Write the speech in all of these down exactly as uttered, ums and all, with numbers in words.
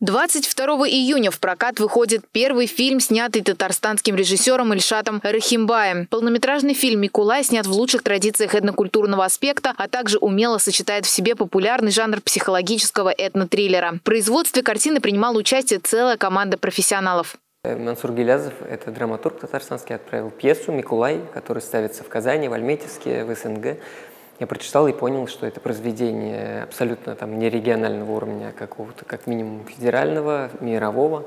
двадцать второго июня в прокат выходит первый фильм, снятый татарстанским режиссером Ильшатом Рахимбаем. Полнометражный фильм «Микулай» снят в лучших традициях этнокультурного аспекта, а также умело сочетает в себе популярный жанр психологического этнотриллера. В производстве картины принимала участие целая команда профессионалов. Мансур Гелязов, это драматург татарстанский, отправил пьесу «Микулай», которая ставится в Казани, в Альметьевске, в СНГ. Я прочитал и понял, что это произведение абсолютно там не регионального уровня, а какого-то, как минимум, федерального, мирового.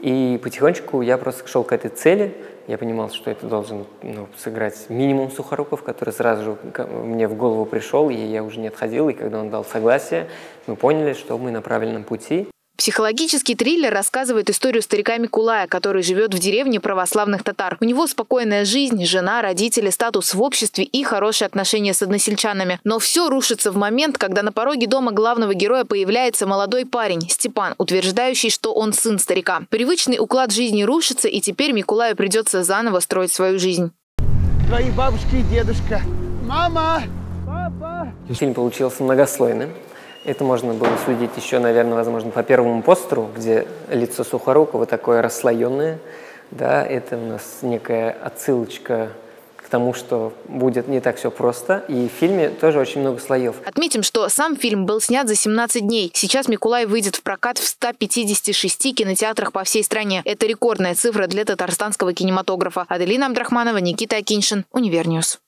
И потихонечку я просто шел к этой цели. Я понимал, что это должен ну, сыграть минимум Сухоруков, который сразу же мне в голову пришел, и я уже не отходил. И когда он дал согласие, мы поняли, что мы на правильном пути. Психологический триллер рассказывает историю старика Микулая, который живет в деревне православных татар. У него спокойная жизнь, жена, родители, статус в обществе и хорошие отношения с односельчанами. Но все рушится в момент, когда на пороге дома главного героя появляется молодой парень, Степан, утверждающий, что он сын старика. Привычный уклад жизни рушится, и теперь Микулаю придется заново строить свою жизнь. Твои бабушка и дедушка. Мама! Папа! Фильм получился многослойным. Это можно было судить еще, наверное, возможно, по первому постеру, где лицо Сухорукова такое расслоенное. Да, это у нас некая отсылочка к тому, что будет не так все просто. И в фильме тоже очень много слоев. Отметим, что сам фильм был снят за семнадцать дней. Сейчас «Микулай» выйдет в прокат в ста пятидесяти шести кинотеатрах по всей стране. Это рекордная цифра для татарстанского кинематографа. Аделина Абдрахманова, Никита Акиньшин, Универ-Ньюс.